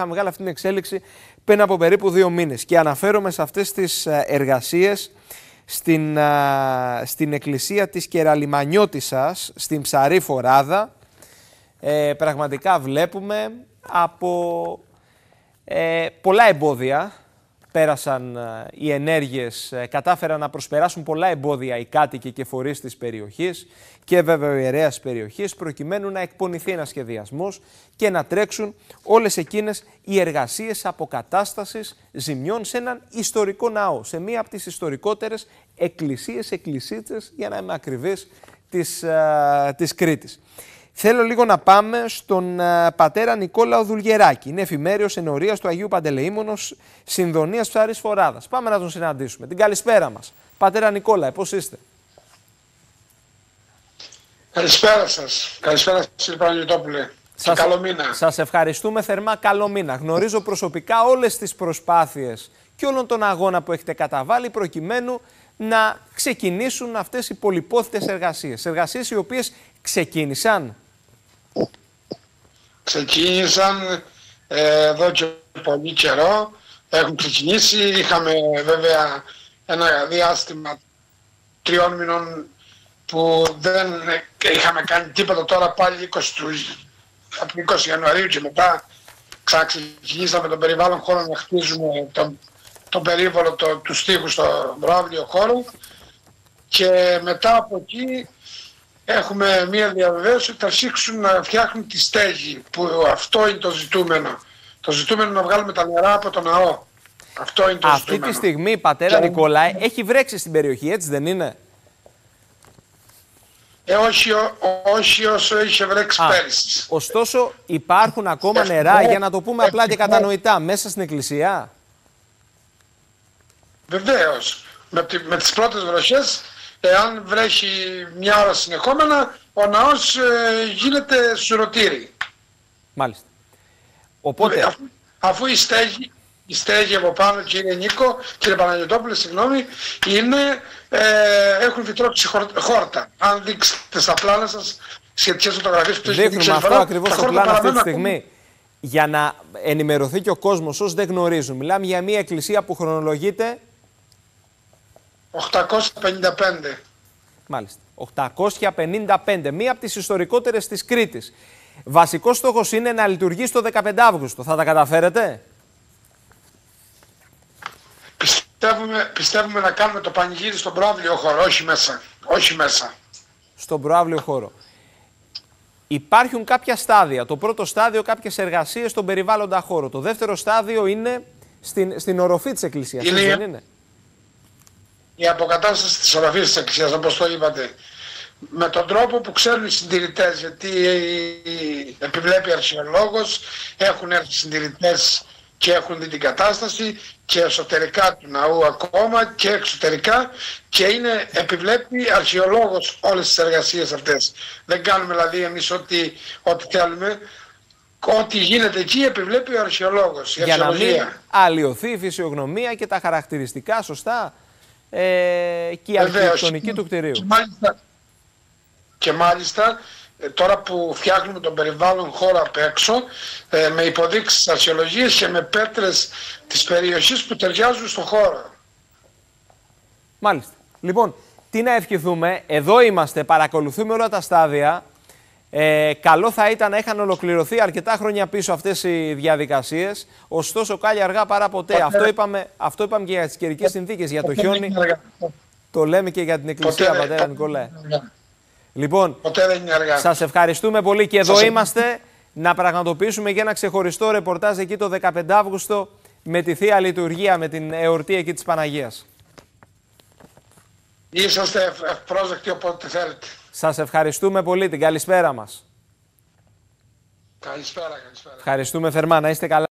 είχαμε βγάλει αυτή την εξέλιξη πριν από περίπου 2 μήνες. Και αναφέρομαι σε αυτές τις εργασίες στην εκκλησία της Κεραλιμανιώτισσας, στην Ψαρή Φοράδα. Πραγματικά βλέπουμε από πολλά εμπόδια πέρασαν οι ενέργειες, κατάφεραν να προσπεράσουν πολλά εμπόδια οι κάτοικοι και φορείς της περιοχής και βέβαια ο ιερέας περιοχής, προκειμένου να εκπονηθεί ένας σχεδιασμός και να τρέξουν όλες εκείνες οι εργασίες αποκατάστασης ζημιών σε έναν ιστορικό ναό, σε μία από τις ιστορικότερες εκκλησίτσες, για να είμαι ακριβής, της Κρήτης. Θέλω λίγο να πάμε στον πατέρα Νικόλα Δουλγεράκη. Είναι εφημέριος ενορίας του Αγίου Παντελεήμονος Συνδονίας Ψαρής Φοράδας. Πάμε να τον συναντήσουμε. Την καλησπέρα μας. Πατέρα Νικόλα, πώς είστε? Καλησπέρα σας. Καλησπέρα σας, κύριε Παναγιωτόπουλε. Καλό μήνα. Σας ευχαριστούμε θερμά. Καλό μήνα. Γνωρίζω προσωπικά όλες τις προσπάθειες και όλον τον αγώνα που έχετε καταβάλει προκειμένου να ξεκινήσουν αυτές οι πολυπόθητες εργασίες. Εργασίες οι οποίες ξεκίνησαν εδώ και πολύ καιρό. Έχουν ξεκινήσει. Είχαμε βέβαια ένα διάστημα 3 μηνών που δεν είχαμε κάνει τίποτα. Τώρα πάλι από 20 Ιανουαρίου και μετά ξαναξεκινήσαμε τον περιβάλλον χώρο να χτίζουμε τον περίβολο του στίχου στο προάβλιο χώρο, και μετά από εκεί έχουμε μία διαβεβαίωση ότι θα σήξουν να φτιάχνουν τη στέγη, που αυτό είναι το ζητούμενο. Το ζητούμενο να βγάλουμε τα νερά από τον ναό. Αυτό είναι το ζητούμενο. Αυτή τη στιγμή, πατέρα Νικόλαε, έχει βρέξει στην περιοχή, έτσι δεν είναι? Όχι όσο είχε βρέξει πέρυσι. Ωστόσο υπάρχουν ακόμα νερά, για να το πούμε απλά και κατανοητά, μέσα στην εκκλησία. Βεβαίως. Με τις πρώτες βροχές, εάν βρέχει 1 ώρα συνεχόμενα, ο ναός γίνεται σουρωτήρι. Μάλιστα. Οπότε... Αφού η στέγη από πάνω, κύριε Παναγιωτόπουλε, συγγνώμη, είναι, έχουν φυτρώξει χόρτα. Αν δείξετε στα πλάνα σας σχετικές φωτογραφίες που έχετε δείξει, αυτό ακριβώς το πλάνο αυτή τη στιγμή. Για να ενημερωθεί και ο κόσμος, όσοι δεν γνωρίζουν, μιλάμε για μια εκκλησία που χρονολογείται 855. Μάλιστα. 855. Μία από τις ιστορικότερες της Κρήτης. Βασικός στόχος είναι να λειτουργήσει το 15 Αύγουστο. Θα τα καταφέρετε? Πιστεύουμε να κάνουμε το πανηγύρι στον προαύλιο χώρο, όχι μέσα. Στον προαύλιο χώρο. Υπάρχουν κάποια στάδια. Το πρώτο στάδιο, κάποιες εργασίες στον περιβάλλοντα χώρο. Το δεύτερο στάδιο είναι στην οροφή της εκκλησίας. Δεν είναι? Η αποκατάσταση της οροφής της εκκλησίας, όπως το είπατε, με τον τρόπο που ξέρουν οι συντηρητές, γιατί επιβλέπει αρχαιολόγος, έχουν έρθει συντηρητές και έχουν δει την κατάσταση και εσωτερικά του ναού ακόμα και εξωτερικά, και επιβλέπει αρχαιολόγος όλες τις εργασίες αυτές. Δεν κάνουμε δηλαδή εμείς ό,τι θέλουμε. Ό,τι γίνεται εκεί επιβλέπει ο αρχαιολόγος. Για να μην αλλοιωθεί η φυσιογνωμία και τα χαρακτηριστικά, σωστά, και η αρχιτεκτονική του κτηρίου. Και μάλιστα τώρα που φτιάχνουμε τον περιβάλλον χώρο απ' έξω, με υποδείξεις αρχαιολογίες και με πέτρες της περιοχής που ταιριάζουν στον χώρο. Μάλιστα. Λοιπόν, τι να ευχηθούμε. Εδώ είμαστε, παρακολουθούμε όλα τα στάδια. Καλό θα ήταν να είχαν ολοκληρωθεί αρκετά χρόνια πίσω αυτές οι διαδικασίες. Ωστόσο, κάλλη αργά παρά ποτέ. Ποτέ. Αυτό είπαμε και για τις καιρικές συνθήκες, για το χιόνι. Το λέμε και για την εκκλησία, πατέρα Νικόλαε. Λοιπόν, σας ευχαριστούμε πολύ και εδώ είμαστε να πραγματοποιήσουμε για ένα ξεχωριστό ρεπορτάζ εκεί το 15 Αύγουστο με τη Θεία Λειτουργία, με την εορτή εκεί της Παναγίας. Είσαστε ευπρόσδεκτοι όποτε θέλετε. Σας ευχαριστούμε πολύ. Την καλησπέρα μας. Καλησπέρα. Ευχαριστούμε θερμά. Να είστε καλά.